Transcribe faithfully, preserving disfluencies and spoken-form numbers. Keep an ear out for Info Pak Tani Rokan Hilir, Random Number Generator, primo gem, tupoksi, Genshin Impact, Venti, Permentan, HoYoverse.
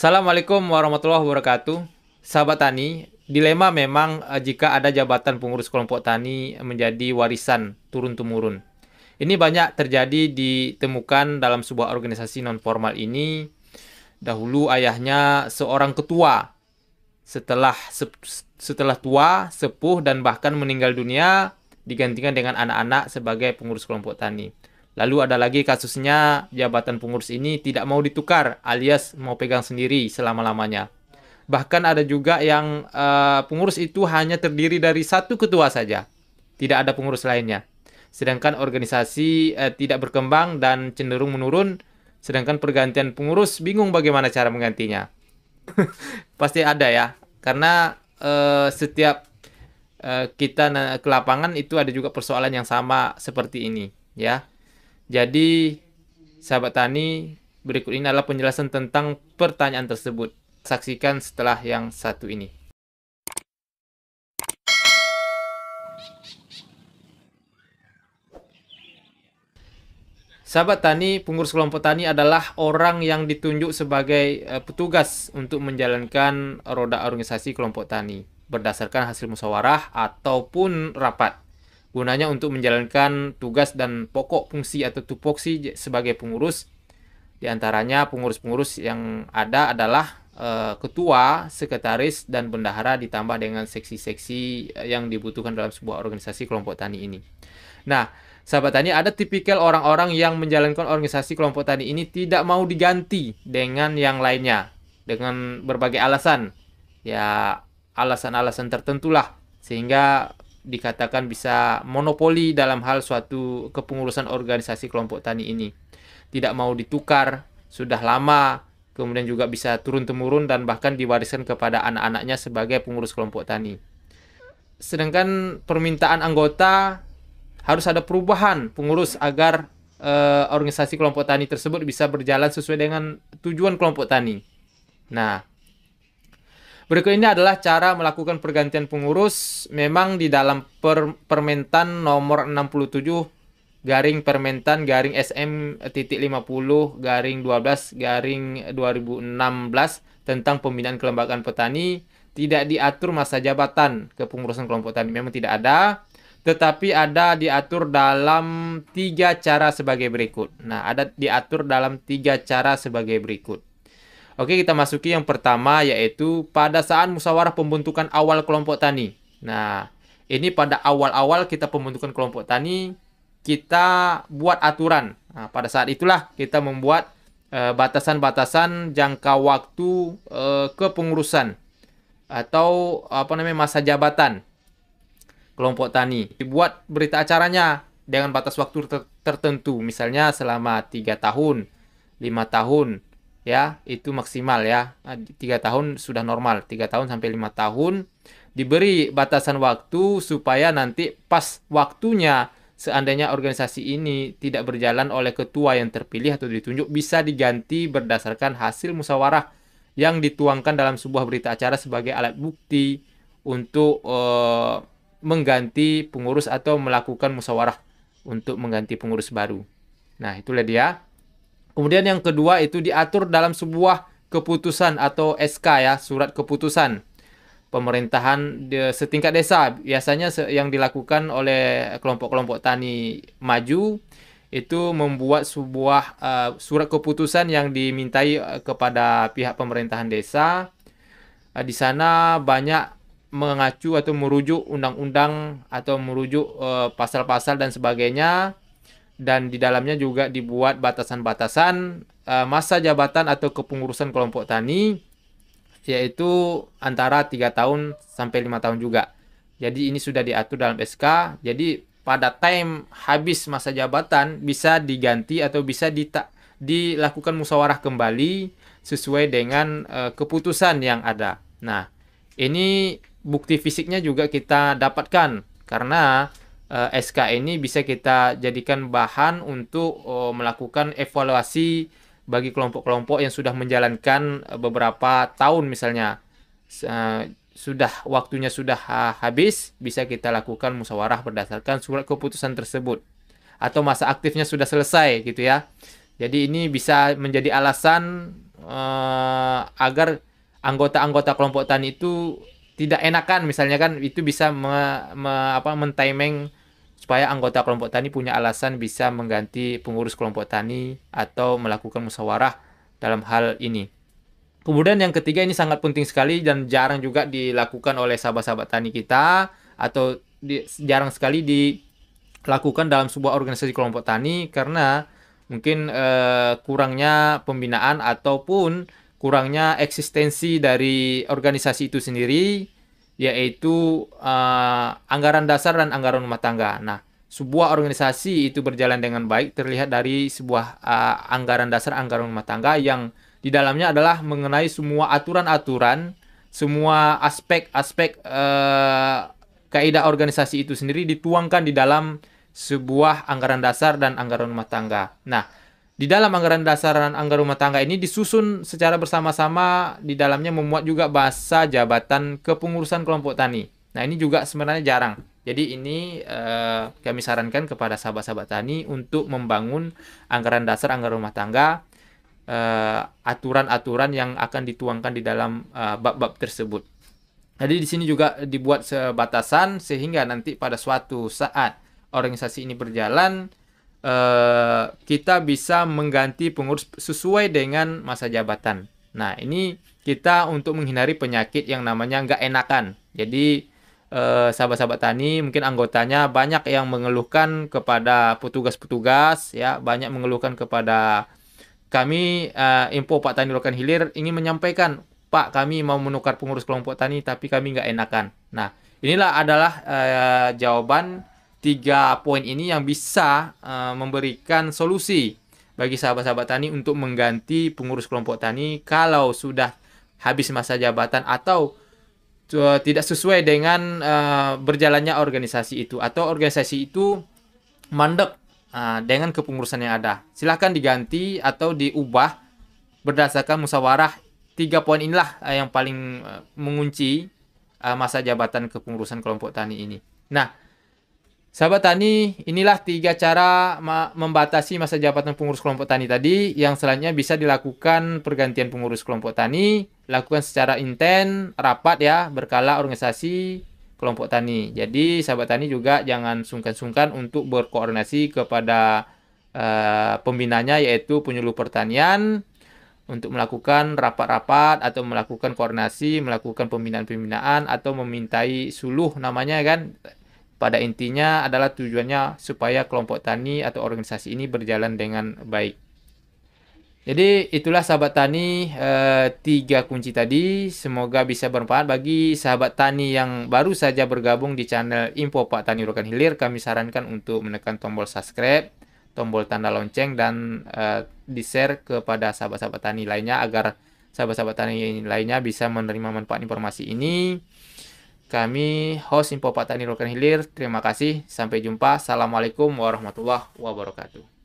Assalamualaikum warahmatullahi wabarakatuh. Sahabat tani, dilema memang jika ada jabatan pengurus kelompok tani menjadi warisan turun-temurun. Ini banyak terjadi ditemukan dalam sebuah organisasi non formal ini. Dahulu ayahnya seorang ketua. Setelah setelah tua, sepuh dan bahkan meninggal dunia, digantikan dengan anak-anak sebagai pengurus kelompok tani. Lalu ada lagi kasusnya jabatan pengurus ini tidak mau ditukar alias mau pegang sendiri selama-lamanya. Bahkan ada juga yang uh, pengurus itu hanya terdiri dari satu ketua saja. Tidak ada pengurus lainnya. Sedangkan organisasi uh, tidak berkembang dan cenderung menurun. Sedangkan pergantian pengurus bingung bagaimana cara menggantinya. Pasti ada ya. Karena uh, setiap uh, kita ke lapangan itu ada juga persoalan yang sama seperti ini ya. Jadi, sahabat tani, berikut ini adalah penjelasan tentang pertanyaan tersebut. Saksikan setelah yang satu ini. Sahabat tani, pengurus kelompok tani adalah orang yang ditunjuk sebagai petugas untuk menjalankan roda organisasi kelompok tani berdasarkan hasil musyawarah ataupun rapat, gunanya untuk menjalankan tugas dan pokok fungsi atau tupoksi sebagai pengurus. Di antaranya pengurus-pengurus yang ada adalah e, ketua, sekretaris, dan bendahara ditambah dengan seksi-seksi yang dibutuhkan dalam sebuah organisasi kelompok tani ini. Nah, sahabat tani, ada tipikal orang-orang yang menjalankan organisasi kelompok tani ini tidak mau diganti dengan yang lainnya dengan berbagai alasan. Ya, alasan-alasan tertentulah sehingga dikatakan bisa monopoli dalam hal suatu kepengurusan organisasi kelompok tani ini. Tidak mau ditukar, sudah lama, kemudian juga bisa turun-temurun dan bahkan diwariskan kepada anak-anaknya sebagai pengurus kelompok tani. Sedangkan permintaan anggota harus ada perubahan pengurus agar e, organisasi kelompok tani tersebut bisa berjalan sesuai dengan tujuan kelompok tani. Nah, berikut ini adalah cara melakukan pergantian pengurus. Memang di dalam per, permentan nomor enam puluh tujuh garing permentan garing S M titik lima puluh garing dua belas garing dua ribu enam belas tentang pembinaan kelembagaan petani tidak diatur masa jabatan kepengurusan kelompok tani. Memang tidak ada, tetapi ada diatur dalam tiga cara sebagai berikut. Nah, ada diatur dalam tiga cara sebagai berikut. Oke, kita masuki yang pertama, yaitu pada saat musyawarah pembentukan awal kelompok tani. Nah, ini pada awal-awal kita pembentukan kelompok tani, kita buat aturan. Nah, pada saat itulah kita membuat batasan-batasan eh, jangka waktu eh, kepengurusan atau apa namanya masa jabatan kelompok tani. Dibuat berita acaranya dengan batas waktu ter tertentu, misalnya selama tiga tahun, lima tahun. Ya, itu maksimal ya. Tiga tahun sudah normal, tiga tahun sampai lima tahun diberi batasan waktu supaya nanti pas waktunya seandainya organisasi ini tidak berjalan oleh ketua yang terpilih atau ditunjuk bisa diganti berdasarkan hasil musyawarah yang dituangkan dalam sebuah berita acara sebagai alat bukti untuk eh, mengganti pengurus atau melakukan musyawarah untuk mengganti pengurus baru. Nah, itulah dia. Kemudian yang kedua itu diatur dalam sebuah keputusan atau S K ya, surat keputusan pemerintahan setingkat desa. Biasanya yang dilakukan oleh kelompok-kelompok tani maju itu membuat sebuah uh, surat keputusan yang dimintai kepada pihak pemerintahan desa. Uh, di sana banyak mengacu atau merujuk undang-undang atau merujuk pasal-pasal uh, dan sebagainya. Dan di dalamnya juga dibuat batasan-batasan uh, masa jabatan atau kepengurusan kelompok tani, yaitu antara tiga tahun sampai lima tahun juga. Jadi ini sudah diatur dalam S K. Jadi pada time habis masa jabatan bisa diganti atau bisa dita dilakukan musyawarah kembali sesuai dengan uh, keputusan yang ada. Nah, ini bukti fisiknya juga kita dapatkan karena S K ini bisa kita jadikan bahan untuk uh, melakukan evaluasi bagi kelompok-kelompok yang sudah menjalankan beberapa tahun misalnya. Uh, sudah waktunya sudah uh, habis, bisa kita lakukan musyawarah berdasarkan surat keputusan tersebut. Atau masa aktifnya sudah selesai gitu ya. Jadi ini bisa menjadi alasan uh, agar anggota-anggota kelompok tani itu tidak enakan, misalnya kan itu bisa me, me, apa, mentiming supaya anggota kelompok tani punya alasan bisa mengganti pengurus kelompok tani atau melakukan musyawarah dalam hal ini. Kemudian yang ketiga, ini sangat penting sekali dan jarang juga dilakukan oleh sahabat-sahabat tani kita, atau di, jarang sekali dilakukan dalam sebuah organisasi kelompok tani karena mungkin eh, kurangnya pembinaan ataupun kurangnya eksistensi dari organisasi itu sendiri, yaitu eh, anggaran dasar dan anggaran rumah tangga. Nah, sebuah organisasi itu berjalan dengan baik terlihat dari sebuah eh, anggaran dasar, anggaran rumah tangga yang di dalamnya adalah mengenai semua aturan-aturan, semua aspek-aspek eh, kaidah organisasi itu sendiri dituangkan di dalam sebuah anggaran dasar dan anggaran rumah tangga. Nah, di dalam anggaran dasar dan anggaran rumah tangga ini disusun secara bersama-sama, di dalamnya memuat juga bahasa jabatan kepengurusan kelompok tani. Nah, ini juga sebenarnya jarang. Jadi ini eh, kami sarankan kepada sahabat-sahabat tani untuk membangun anggaran dasar, anggaran rumah tangga, aturan-aturan uh, yang akan dituangkan di dalam bab-bab uh, tersebut. Jadi di sini juga dibuat sebatasan sehingga nanti pada suatu saat organisasi ini berjalan, uh, kita bisa mengganti pengurus sesuai dengan masa jabatan. Nah, ini kita untuk menghindari penyakit yang namanya nggak enakan. Jadi sahabat-sahabat uh, tani mungkin anggotanya banyak yang mengeluhkan kepada petugas-petugas, ya, banyak mengeluhkan kepada kami. uh, Info Pak Tani Rokan Hilir ingin menyampaikan, Pak, kami mau menukar pengurus kelompok tani tapi kami nggak enakan. Nah, inilah adalah uh, jawaban tiga poin ini yang bisa uh, memberikan solusi bagi sahabat-sahabat tani untuk mengganti pengurus kelompok tani kalau sudah habis masa jabatan atau uh, tidak sesuai dengan uh, berjalannya organisasi itu, atau organisasi itu mandek dengan kepengurusan yang ada. Silahkan diganti atau diubah berdasarkan musyawarah. Tiga poin inilah yang paling mengunci masa jabatan kepengurusan kelompok tani ini. Nah, sahabat tani, inilah tiga cara membatasi masa jabatan pengurus kelompok tani tadi. Yang selanjutnya bisa dilakukan pergantian pengurus kelompok tani, lakukan secara inten, rapat, ya, berkala organisasi kelompok tani. Jadi sahabat tani juga jangan sungkan-sungkan untuk berkoordinasi kepada uh, pembinanya, yaitu penyuluh pertanian, untuk melakukan rapat-rapat atau melakukan koordinasi, melakukan pembinaan-pembinaan atau memintai suluh namanya, kan. Pada intinya adalah tujuannya supaya kelompok tani atau organisasi ini berjalan dengan baik. Jadi itulah sahabat tani, eh, tiga kunci tadi. Semoga bisa bermanfaat bagi sahabat tani yang baru saja bergabung di channel Info Pak Tani Rokan Hilir. Kami sarankan untuk menekan tombol subscribe, tombol tanda lonceng, dan eh, di-share kepada sahabat-sahabat tani lainnya agar sahabat-sahabat tani lainnya bisa menerima manfaat informasi ini. Kami host Info Pak Tani Rokan Hilir. Terima kasih. Sampai jumpa. Assalamualaikum warahmatullahi wabarakatuh.